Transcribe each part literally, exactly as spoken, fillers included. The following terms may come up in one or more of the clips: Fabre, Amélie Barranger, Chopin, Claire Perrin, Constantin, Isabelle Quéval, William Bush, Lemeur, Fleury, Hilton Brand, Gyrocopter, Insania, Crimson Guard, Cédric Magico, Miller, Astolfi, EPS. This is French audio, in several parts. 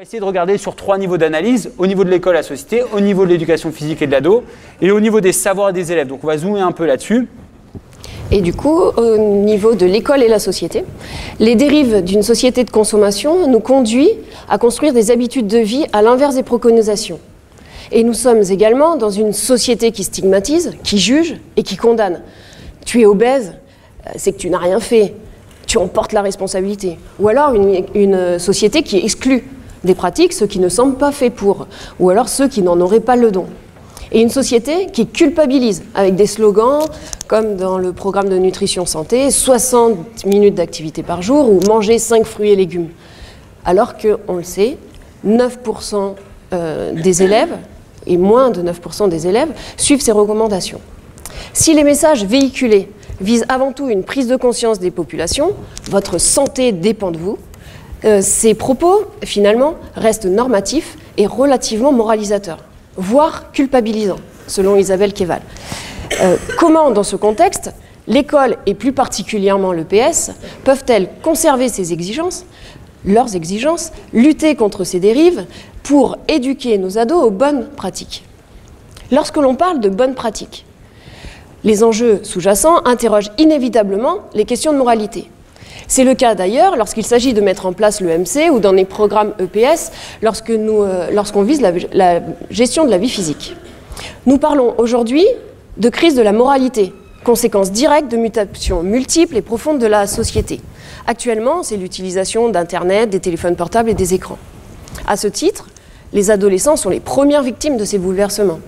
va essayer de regarder sur trois niveaux d'analyse, au niveau de l'école à la société, au niveau de l'éducation physique et de l'ado, et au niveau des savoirs des élèves. Donc on va zoomer un peu là-dessus. Et du coup, au niveau de l'école et la société, les dérives d'une société de consommation nous conduisent à construire des habitudes de vie à l'inverse des préconisations. Et nous sommes également dans une société qui stigmatise, qui juge et qui condamne. Tu es obèse, c'est que tu n'as rien fait, tu en portes la responsabilité. Ou alors une, une société qui exclut des pratiques ceux qui ne semblent pas faits pour, ou alors ceux qui n'en auraient pas le don. Et une société qui culpabilise avec des slogans comme dans le programme de nutrition santé, soixante minutes d'activité par jour ou manger cinq fruits et légumes. Alors que, on le sait, neuf pour cent euh, des élèves, et moins de neuf pour cent des élèves, suivent ces recommandations. Si les messages véhiculés visent avant tout une prise de conscience des populations, votre santé dépend de vous, euh, ces propos, finalement, restent normatifs et relativement moralisateurs, voire culpabilisant, selon Isabelle Quéval. Euh, comment, dans ce contexte, l'école et plus particulièrement l'E P S peuvent-elles conserver ces exigences, leurs exigences, lutter contre ces dérives pour éduquer nos ados aux bonnes pratiques? Lorsque l'on parle de bonnes pratiques, les enjeux sous-jacents interrogent inévitablement les questions de moralité. C'est le cas d'ailleurs lorsqu'il s'agit de mettre en place l'E M C ou dans les programmes E P S lorsque nous, euh, lorsqu'on vise la, la gestion de la vie physique. Nous parlons aujourd'hui de crise de la moralité, conséquence directe de mutations multiples et profondes de la société. Actuellement, c'est l'utilisation d'Internet, des téléphones portables et des écrans. À ce titre, les adolescents sont les premières victimes de ces bouleversements.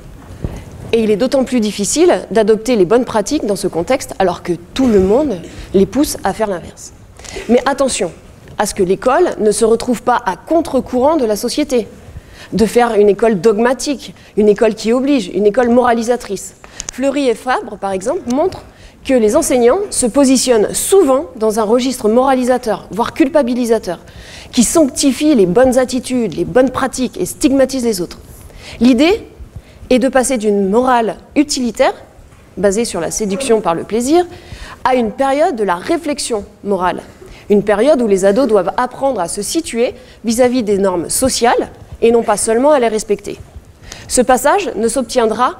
Et il est d'autant plus difficile d'adopter les bonnes pratiques dans ce contexte alors que tout le monde les pousse à faire l'inverse. Mais attention à ce que l'école ne se retrouve pas à contre-courant de la société, de faire une école dogmatique, une école qui oblige, une école moralisatrice. Fleury et Fabre, par exemple, montrent que les enseignants se positionnent souvent dans un registre moralisateur, voire culpabilisateur, qui sanctifie les bonnes attitudes, les bonnes pratiques et stigmatise les autres. L'idée est de passer d'une morale utilitaire, basée sur la séduction par le plaisir, à une période de la réflexion morale, une période où les ados doivent apprendre à se situer vis-à-vis des normes sociales et non pas seulement à les respecter. Ce passage ne s'obtiendra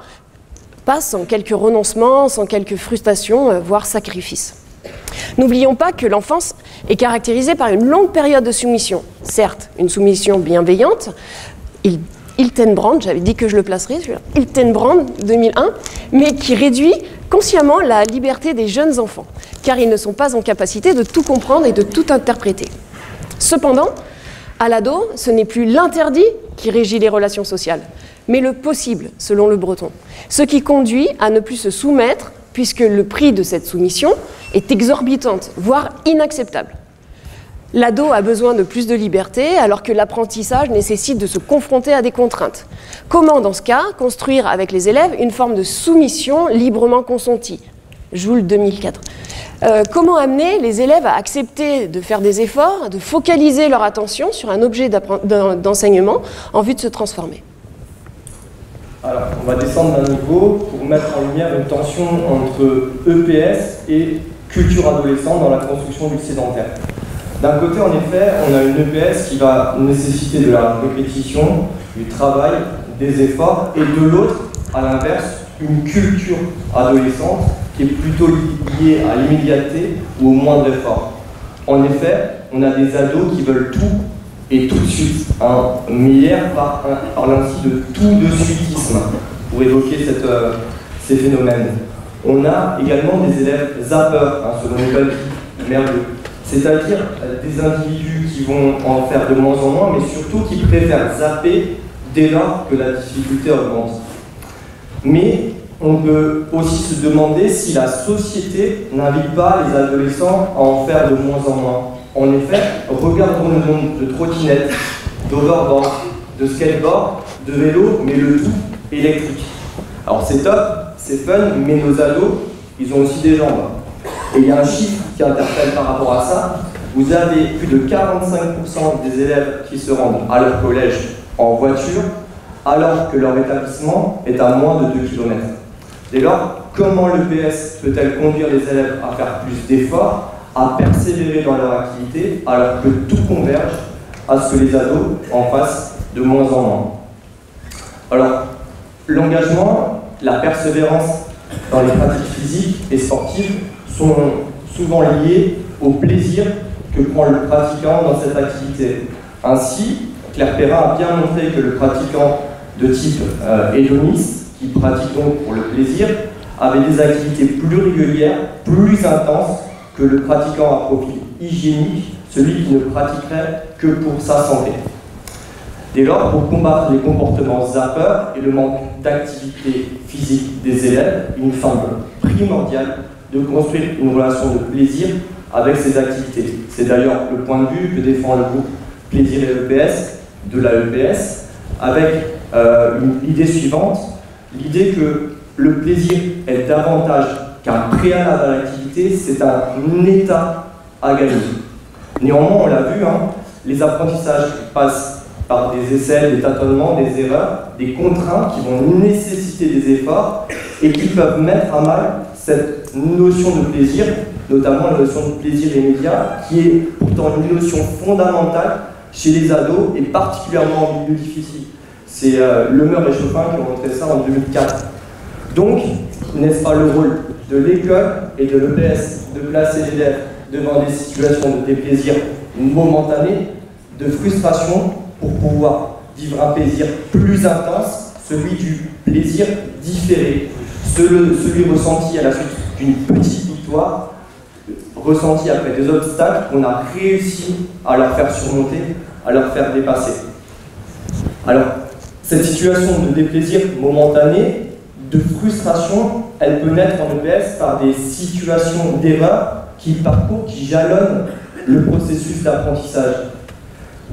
pas sans quelques renoncements, sans quelques frustrations, voire sacrifices. N'oublions pas que l'enfance est caractérisée par une longue période de soumission. Certes, une soumission bienveillante, il Hilton Brand, j'avais dit que je le placerais, Hilton Brand deux mille un, mais qui réduit consciemment la liberté des jeunes enfants, car ils ne sont pas en capacité de tout comprendre et de tout interpréter. Cependant, à l'ado, ce n'est plus l'interdit qui régit les relations sociales, mais le possible, selon le breton, ce qui conduit à ne plus se soumettre, puisque le prix de cette soumission est exorbitante, voire inacceptable. L'ado a besoin de plus de liberté alors que l'apprentissage nécessite de se confronter à des contraintes. Comment, dans ce cas, construire avec les élèves une forme de soumission librement consentie? Joule deux mille quatre. Euh, comment amener les élèves à accepter de faire des efforts, de focaliser leur attention sur un objet d'enseignement en vue de se transformer? Alors, on va descendre d'un niveau pour mettre en lumière une tension entre E P S et culture adolescente dans la construction du sédentaire. D'un côté, en effet, on a une E P S qui va nécessiter de la répétition, du travail, des efforts, et de l'autre, à l'inverse, une culture adolescente qui est plutôt liée à l'immédiateté ou au moindre effort. En effet, on a des ados qui veulent tout et tout de suite, hein, Miller parle ainsi de tout de suitisme pour évoquer cette, euh, ces phénomènes. On a également des élèves zappeurs, hein, selon une bonne merveille. C'est-à-dire des individus qui vont en faire de moins en moins, mais surtout qui préfèrent zapper dès lors que la difficulté augmente. Mais on peut aussi se demander si la société n'invite pas les adolescents à en faire de moins en moins. En effet, regardons le nombre de trottinettes, d'overboard, de skateboard, de vélo, mais le tout électrique. Alors c'est top, c'est fun, mais nos ados, ils ont aussi des jambes. Et il y a un chiffre qui interpelle par rapport à ça. Vous avez plus de quarante-cinq pour cent des élèves qui se rendent à leur collège en voiture, alors que leur établissement est à moins de deux kilomètres. Dès lors, comment l'E P S peut-elle conduire les élèves à faire plus d'efforts, à persévérer dans leur activité, alors que tout converge à ce que les ados en fassent de moins en moins. Alors, l'engagement, la persévérance dans les pratiques physiques et sportives sont souvent liés au plaisir que prend le pratiquant dans cette activité. Ainsi, Claire Perrin a bien montré que le pratiquant de type euh, hédoniste, qui pratique donc pour le plaisir, avait des activités plus régulières, plus intenses que le pratiquant à profil hygiénique, celui qui ne pratiquerait que pour sa santé. Dès lors, pour combattre les comportements zappeurs et le manque d'activité physique des élèves, il nous semble primordial de construire une relation de plaisir avec ces activités. C'est d'ailleurs le point de vue que défend le groupe Plaisir et E P S de la E P S, avec euh, l'idée suivante, l'idée que le plaisir est davantage qu'un préalable à l'activité, c'est un état à gagner. Néanmoins, on l'a vu, hein, les apprentissages passent par des essais, des tâtonnements, des erreurs, des contraintes qui vont nécessiter des efforts et qui peuvent mettre à mal cette notion de plaisir, notamment la notion de plaisir immédiat, qui est pourtant une notion fondamentale chez les ados et particulièrement en milieu difficile. C'est euh, Lemeur et Chopin qui ont montré ça en deux mille quatre. Donc, n'est-ce pas le rôle de l'école et de l'E P S de placer l'élève devant des situations de déplaisir momentané, de frustration, pour pouvoir vivre un plaisir plus intense, celui du plaisir différé, celui, celui ressenti à la suite d'une petite victoire, ressenti après des obstacles qu'on a réussi à leur faire surmonter, à leur faire dépasser. Alors, cette situation de déplaisir momentané, de frustration, elle peut naître en E P S par des situations d'erreur qui parcourent, qui jalonnent le processus d'apprentissage.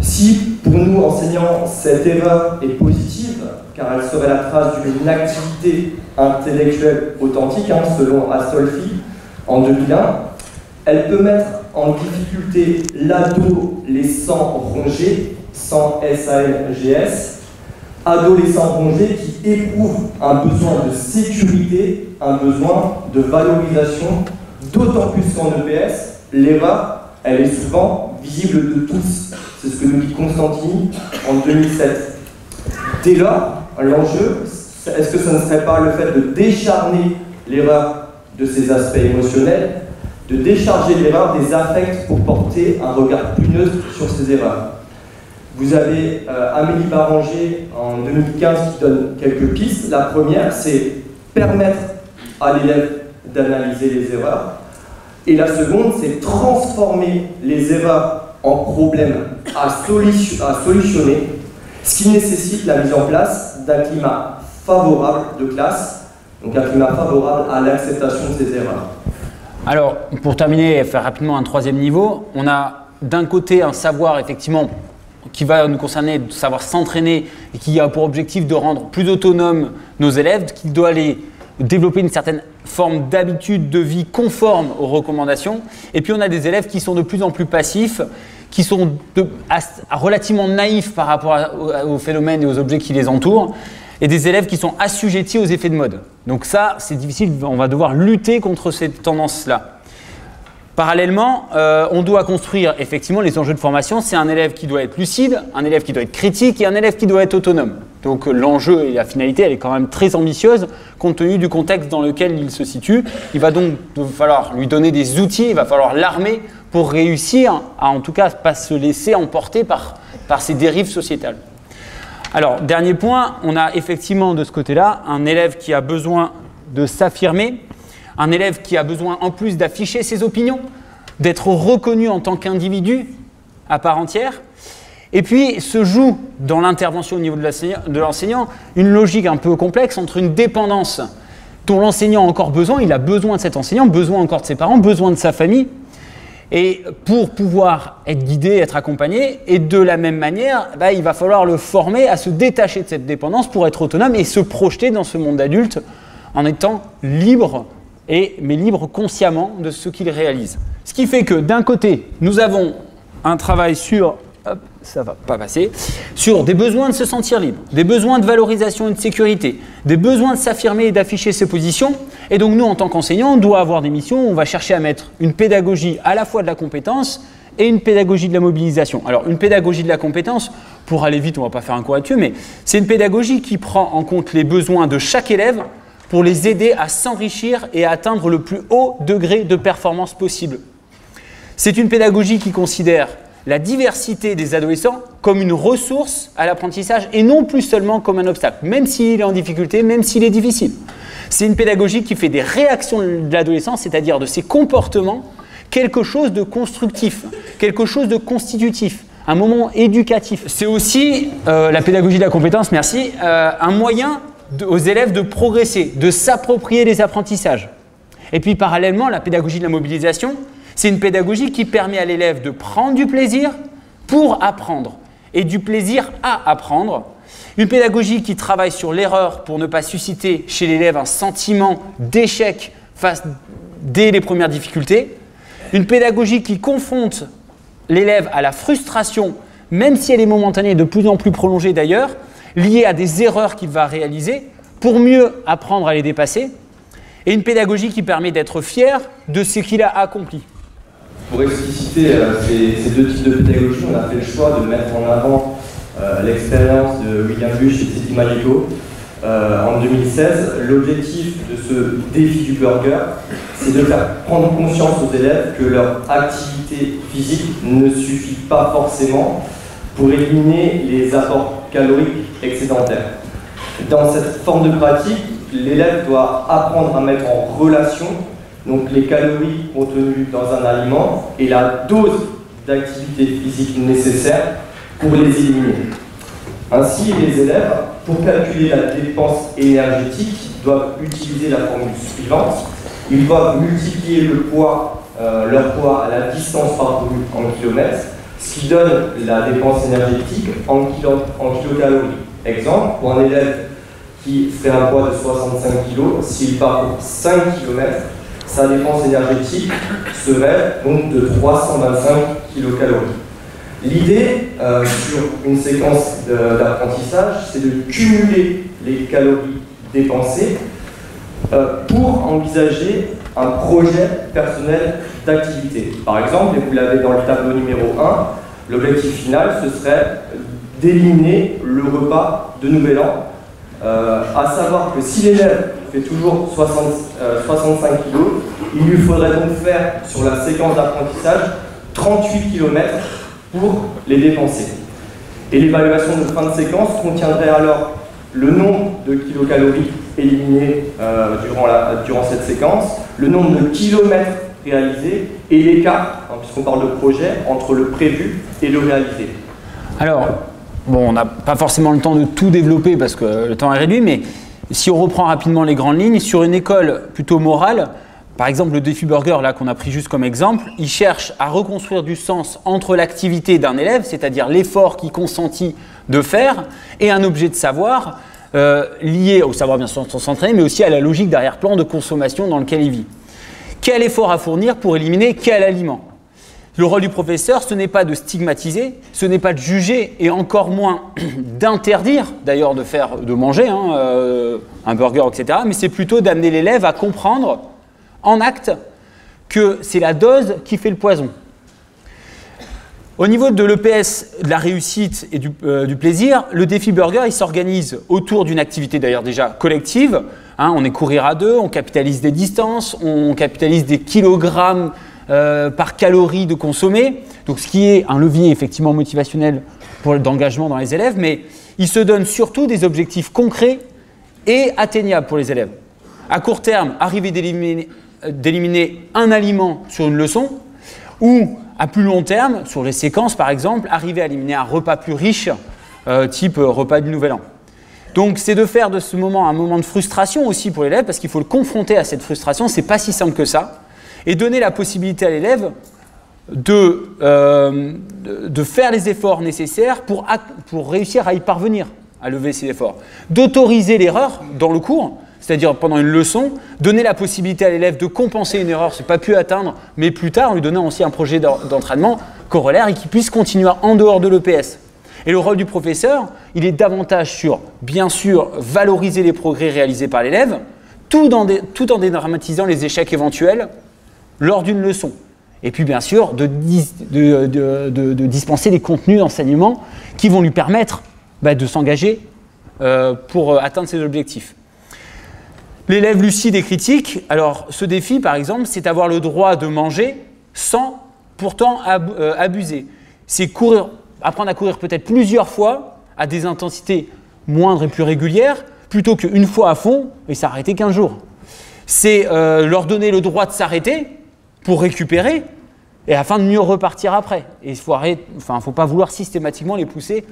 Si, pour nous enseignants, cette erreur est positive, car elle serait la trace d'une activité intellectuelle authentique, hein, selon Astolfi, en deux mille un, elle peut mettre en difficulté l'adolescent rongé, sans S A N G S, adolescent rongé qui éprouve un besoin de sécurité, un besoin de valorisation, d'autant plus qu'en E P S, l'erreur, elle est souvent visible de tous. C'est ce que nous dit Constantin en deux mille sept. Dès lors, l'enjeu, est-ce que ce ne serait pas le fait de décharner l'erreur de ses aspects émotionnels, de décharger l'erreur des affects pour porter un regard plus neutre sur ces erreurs? Vous avez euh, Amélie Barranger en deux mille quinze qui donne quelques pistes. La première, c'est permettre à l'élève d'analyser les erreurs. Et la seconde, c'est transformer les erreurs en problème à, solution, à solutionner, ce qui nécessite la mise en place d'un climat favorable de classe, donc un climat favorable à l'acceptation de ces erreurs. Alors, pour terminer et faire rapidement un troisième niveau, on a d'un côté un savoir effectivement qui va nous concerner, de savoir s'entraîner et qui a pour objectif de rendre plus autonomes nos élèves, qui doit aller développer une certaine forme d'habitude de vie conforme aux recommandations. Et puis on a des élèves qui sont de plus en plus passifs, qui sont de, à, relativement naïfs par rapport à, aux phénomènes et aux objets qui les entourent, et des élèves qui sont assujettis aux effets de mode. Donc ça, c'est difficile, on va devoir lutter contre cette tendance-là. Parallèlement, euh, on doit construire effectivement les enjeux de formation. C'est un élève qui doit être lucide, un élève qui doit être critique et un élève qui doit être autonome. Donc l'enjeu et la finalité, elle est quand même très ambitieuse compte tenu du contexte dans lequel il se situe. Il va donc falloir lui donner des outils, il va falloir l'armer pour réussir à, en tout cas, pas se laisser emporter par, par ces dérives sociétales. Alors, dernier point, on a effectivement de ce côté-là un élève qui a besoin de s'affirmer, un élève qui a besoin en plus d'afficher ses opinions, d'être reconnu en tant qu'individu à part entière. Et puis se joue dans l'intervention au niveau de l'enseignant une logique un peu complexe entre une dépendance dont l'enseignant a encore besoin, il a besoin de cet enseignant, besoin encore de ses parents, besoin de sa famille, et pour pouvoir être guidé, être accompagné, et de la même manière, bah, il va falloir le former à se détacher de cette dépendance pour être autonome et se projeter dans ce monde adulte en étant libre, et, mais libre consciemment de ce qu'il réalise. Ce qui fait que d'un côté, nous avons un travail sur... Hop, ça va pas passer, sur des besoins de se sentir libre, des besoins de valorisation et de sécurité, des besoins de s'affirmer et d'afficher ses positions. Et donc nous, en tant qu'enseignants, on doit avoir des missions, on va chercher à mettre une pédagogie à la fois de la compétence et une pédagogie de la mobilisation. Alors, une pédagogie de la compétence, pour aller vite, on ne va pas faire un cours là-dessus, mais c'est une pédagogie qui prend en compte les besoins de chaque élève pour les aider à s'enrichir et à atteindre le plus haut degré de performance possible. C'est une pédagogie qui considère la diversité des adolescents comme une ressource à l'apprentissage et non plus seulement comme un obstacle, même s'il est en difficulté, même s'il est difficile. C'est une pédagogie qui fait des réactions de l'adolescent, c'est-à-dire de ses comportements, quelque chose de constructif, quelque chose de constitutif, un moment éducatif. C'est aussi, euh, la pédagogie de la compétence, merci, euh, un moyen de, aux élèves de progresser, de s'approprier les apprentissages. Et puis parallèlement, la pédagogie de la mobilisation, c'est une pédagogie qui permet à l'élève de prendre du plaisir pour apprendre et du plaisir à apprendre. Une pédagogie qui travaille sur l'erreur pour ne pas susciter chez l'élève un sentiment d'échec face dès les premières difficultés. Une pédagogie qui confronte l'élève à la frustration, même si elle est momentanée et de plus en plus prolongée d'ailleurs, liée à des erreurs qu'il va réaliser pour mieux apprendre à les dépasser. Et une pédagogie qui permet d'être fier de ce qu'il a accompli. Pour expliciter euh, ces, ces deux types de pédagogie, on a fait le choix de mettre en avant euh, l'expérience de William Bush et Cédric Magico euh, en deux mille seize. L'objectif de ce défi du burger, c'est de faire prendre conscience aux élèves que leur activité physique ne suffit pas forcément pour éliminer les apports caloriques excédentaires. Dans cette forme de pratique, l'élève doit apprendre à mettre en relation donc les calories contenues dans un aliment et la dose d'activité physique nécessaire pour les éliminer. Ainsi, les élèves, pour calculer la dépense énergétique, doivent utiliser la formule suivante. Ils doivent multiplier le poids, euh, leur poids à la distance parcourue en kilomètres, ce qui donne la dépense énergétique en, kilo, en kilocalories. Exemple, pour un élève qui fait un poids de soixante-cinq kilos, s'il part cinq kilomètres, sa dépense énergétique serait donc de trois cent vingt-cinq kilocalories. L'idée euh, sur une séquence d'apprentissage, c'est de cumuler les calories dépensées euh, pour envisager un projet personnel d'activité. Par exemple, et vous l'avez dans le tableau numéro un, l'objectif final, ce serait d'éliminer le repas de Nouvel An. Euh, à savoir que si l'élève fait toujours soixante, euh, soixante-cinq kilos, il lui faudrait donc faire sur la séquence d'apprentissage trente-huit kilomètres pour les dépenser. Et l'évaluation de fin de séquence contiendrait alors le nombre de kilocalories éliminés euh, durant, la, durant cette séquence, le nombre de kilomètres réalisés et l'écart, hein, puisqu'on parle de projet, entre le prévu et le réalisé. Alors, bon, on n'a pas forcément le temps de tout développer parce que le temps est réduit, mais si on reprend rapidement les grandes lignes, sur une école plutôt morale, par exemple le défi burger là qu'on a pris juste comme exemple, il cherche à reconstruire du sens entre l'activité d'un élève, c'est-à-dire l'effort qu'il consentit de faire, et un objet de savoir euh, lié au savoir bien sûr de s'entraîner, mais aussi à la logique d'arrière-plan de consommation dans lequel il vit. Quel effort à fournir pour éliminer quel aliment ? Le rôle du professeur, ce n'est pas de stigmatiser, ce n'est pas de juger et encore moins d'interdire, d'ailleurs de faire, de manger hein, euh, un burger, et cetera. Mais c'est plutôt d'amener l'élève à comprendre en acte que c'est la dose qui fait le poison. Au niveau de l'E P S, de la réussite et du, euh, du plaisir, le défi burger, il s'organise autour d'une activité d'ailleurs déjà collective. Hein, on est courir à deux, on capitalise des distances, on capitalise des kilogrammes Euh, par calories de consommer, donc ce qui est un levier effectivement motivationnel d'engagement dans les élèves, mais il se donne surtout des objectifs concrets et atteignables pour les élèves. À court terme, arriver d'éliminer un aliment sur une leçon, ou à plus long terme, sur les séquences par exemple, arriver à éliminer un repas plus riche, euh, type repas du Nouvel An. Donc c'est de faire de ce moment un moment de frustration aussi pour l'élève, parce qu'il faut le confronter à cette frustration, c'est pas si simple que ça. Et donner la possibilité à l'élève de, euh, de faire les efforts nécessaires pour, pour réussir à y parvenir, à lever ses efforts. D'autoriser l'erreur dans le cours, c'est-à-dire pendant une leçon, donner la possibilité à l'élève de compenser une erreur, ce n'est pas pu atteindre, mais plus tard, en lui donnant aussi un projet d'entraînement corollaire et qui puisse continuer en dehors de l'E P S. Et le rôle du professeur, il est davantage sur, bien sûr, valoriser les progrès réalisés par l'élève, tout en, dé, tout en dédramatisant les échecs éventuels, lors d'une leçon. Et puis bien sûr de, dis, de, de, de, de dispenser des contenus d'enseignement qui vont lui permettre bah, de s'engager euh, pour atteindre ses objectifs. L'élève lucide et critique, alors ce défi par exemple, c'est avoir le droit de manger sans pourtant ab- euh, abuser. C'est courir, apprendre à courir peut-être plusieurs fois à des intensités moindres et plus régulières, plutôt qu'une fois à fond et s'arrêter quinze jours. C'est euh, leur donner le droit de s'arrêter pour récupérer et afin de mieux repartir après. Et il faut arrêter, enfin, il ne faut pas vouloir systématiquement les pousser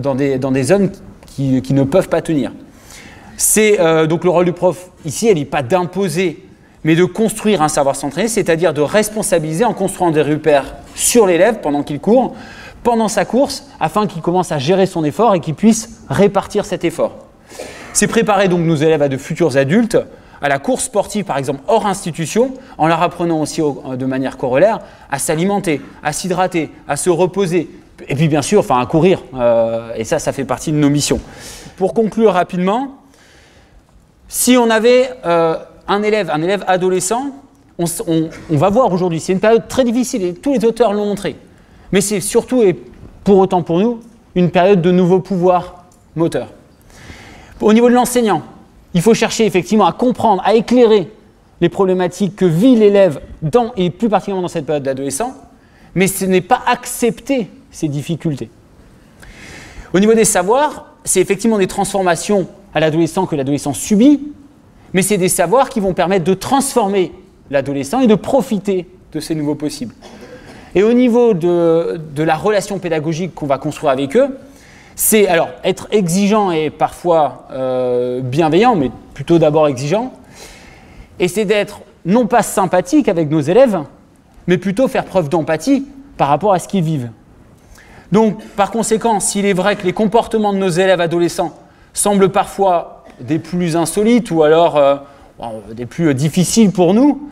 dans des, dans des zones qui, qui ne peuvent pas tenir. C'est euh, donc le rôle du prof ici, il n'est pas d'imposer, mais de construire un savoir s'entraîner, c'est-à-dire de responsabiliser en construisant des repères sur l'élève pendant qu'il court, pendant sa course, afin qu'il commence à gérer son effort et qu'il puisse répartir cet effort. C'est préparer donc nos élèves à de futurs adultes, à la course sportive par exemple hors institution, en leur apprenant aussi de manière corollaire à s'alimenter, à s'hydrater, à se reposer, et puis bien sûr enfin, à courir, euh, et ça, ça fait partie de nos missions. Pour conclure rapidement, si on avait euh, un élève, un élève adolescent, on, on, on va voir aujourd'hui, c'est une période très difficile et tous les auteurs l'ont montré, mais c'est surtout et pour autant pour nous, une période de nouveaux pouvoirs moteurs. Au niveau de l'enseignant, il faut chercher effectivement à comprendre, à éclairer les problématiques que vit l'élève dans, et plus particulièrement dans cette période d'adolescent, mais ce n'est pas accepter ces difficultés. Au niveau des savoirs, c'est effectivement des transformations à l'adolescent que l'adolescent subit, mais c'est des savoirs qui vont permettre de transformer l'adolescent et de profiter de ces nouveaux possibles. Et au niveau de, de la relation pédagogique qu'on va construire avec eux, c'est alors être exigeant et parfois euh, bienveillant, mais plutôt d'abord exigeant. Et c'est d'être non pas sympathique avec nos élèves, mais plutôt faire preuve d'empathie par rapport à ce qu'ils vivent. Donc, par conséquent, s'il est vrai que les comportements de nos élèves adolescents semblent parfois des plus insolites ou alors euh, des plus difficiles pour nous,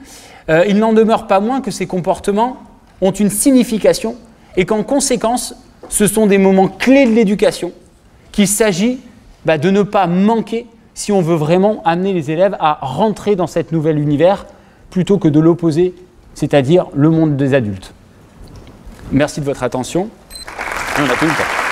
euh, il n'en demeure pas moins que ces comportements ont une signification et qu'en conséquence, ce sont des moments clés de l'éducation qu'il s'agit bah, de ne pas manquer si on veut vraiment amener les élèves à rentrer dans cet nouvel univers plutôt que de l'opposer, c'est-à-dire le monde des adultes. Merci de votre attention. Et on a tout le temps.